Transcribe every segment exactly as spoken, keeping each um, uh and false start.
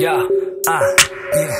Yeah, uh, yeah.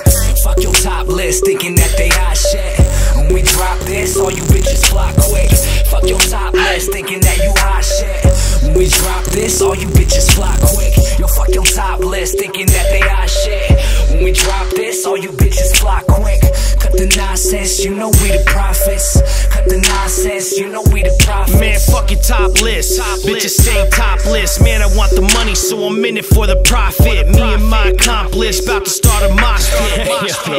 Fuck your top list, thinking that they hot shit. When we drop this, all you bitches fly quick. Fuck your top list, thinking that you hot shit. When we drop this, all you bitches fly quick. Yo, fuck your top list, thinking that they hot shit. When we drop this, all you bitches fly quick. Cut the nonsense, you know we the prophets. Cut the nonsense, you know we the prophets. Man, fuck your top list, top bitches stay top list. Man, I want the money, so I'm in it for the profit. Me and my accomplice, about to start a mosh pit. I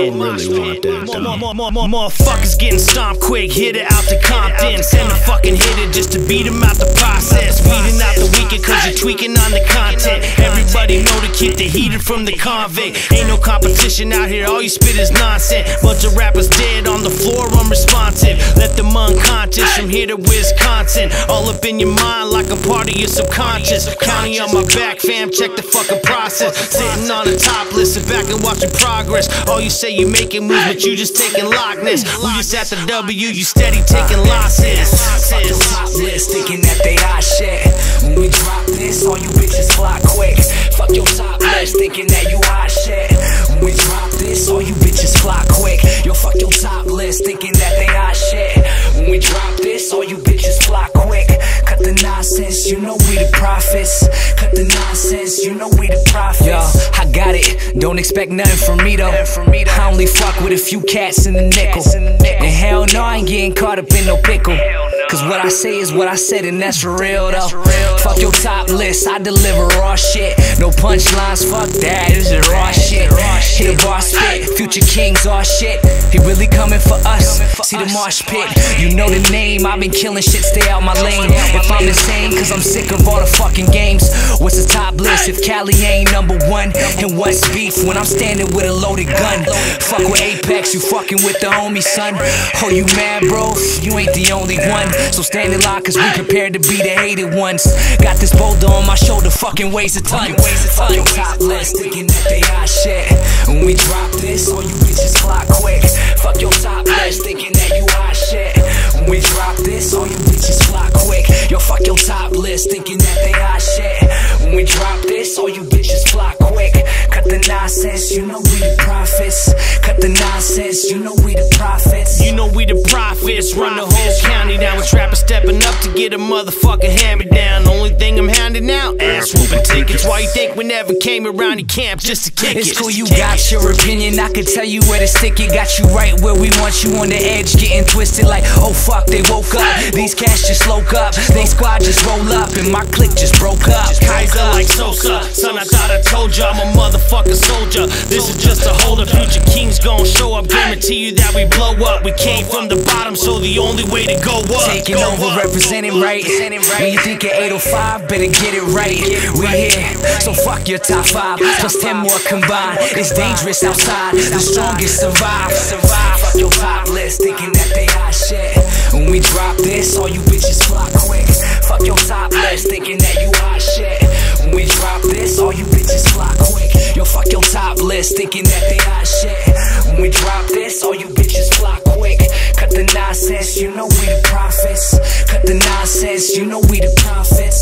don't really want that, dog. More, more, more, more, more fuckers getting stomped quick. Hit it out to Compton, send a fucking hitter just to beat them out the process. Weeding out the weekend, cause you're tweaking on the content. Everybody know to keep the heater from the convict. Ain't no competition out here, all you spit is nonsense. Bunch of rappers dead on the floor, unresponsive. Let them unconscious from here to Wisconsin. All up in your mind like a part of your subconscious. County on my back, fam, check the fucking process. Sitting on the top list, sit back and watching progress. All you say you making moves, but you just taking lockness. We just at the W, you steady taking losses. Fuck your top list, thinking that they hot shit. When we drop this, all you bitches fly quick. Fuck your top list, thinking that you hot shit. When we drop this, all you bitches fly quick. Yo, fuck your top list, thinking that they hot shit. When we drop this, all you bitches fly quick. Cut the nonsense, you know we the prophets. Cut the nonsense, you know we the prophets. Yo, I got it, don't expect nothing from me though. I only fuck with a few cats in the nickel. And hell no, I ain't getting caught up in no pickle. Cause what I say is what I said, and that's for real though. Fuck your top list, I deliver raw shit. No punchlines, fuck that, this is raw shit. Hit a bar spit, future kings, all shit. He really coming for us, see the marsh pit. You know the name, I've been killing shit, stay out my lane. If I'm insane, cause I'm sick of all the fucking games. What's the top list if Cali ain't number one? And what's beef when I'm standing with a loaded gun? Fuck with Apex, you fucking with the homie, son. Oh, you mad, bro? You ain't the only one. So stand in line, cause we prepared to be the hated ones. Got this boulder on my shoulder, fucking weighs a ton. Fuck your top list, thinking that they hot shit. When we drop this, all you bitches fly quick. Fuck your top list, thinking that you hot shit. When we drop this, all you bitches fly quick. Yo, fuck your top list, thinking that they hot shit. When we drop this, all you bitches fly quick. Cut the nonsense, you know we the prophets. Cut the nonsense, you know we the prophets. You know we the prophets, run the whole county down. With rappers stepping up to get a motherfucking hammer down. Only thing I'm handing out, ass whooping tickets. Why you think we never came around to camp just to kick it? It's cool, you got your opinion, I can tell you where to stick it. Got you right where we want you, on the edge, getting twisted like, oh fuck, they woke up. These cats just woke up, they squad just roll up, and my clique just broke up. Kaiser like Sosa, son, I thought I told ya, I'm a motherfucking soldier. This is just a hold up, future kings gon' show up. Guarantee you that we blow up. We came from the bottom, so the only way to go up. Taking over, representing right. When you think of eight oh five, better get it right. We here, so fuck your top five, plus ten more combined. It's dangerous outside, the strongest survive. Fuck your top list, thinking that they hot shit. When we drop this, all you bitches fly quick. Fuck your top list, thinking that you hot shit. When we drop this, all you bitches fly quick. Yo, fuck your top list, thinking that they hot shit. When we drop this, all you bitches fly quick. Cut the nonsense, you know we the prophets. Cut the nonsense, you know we the prophets.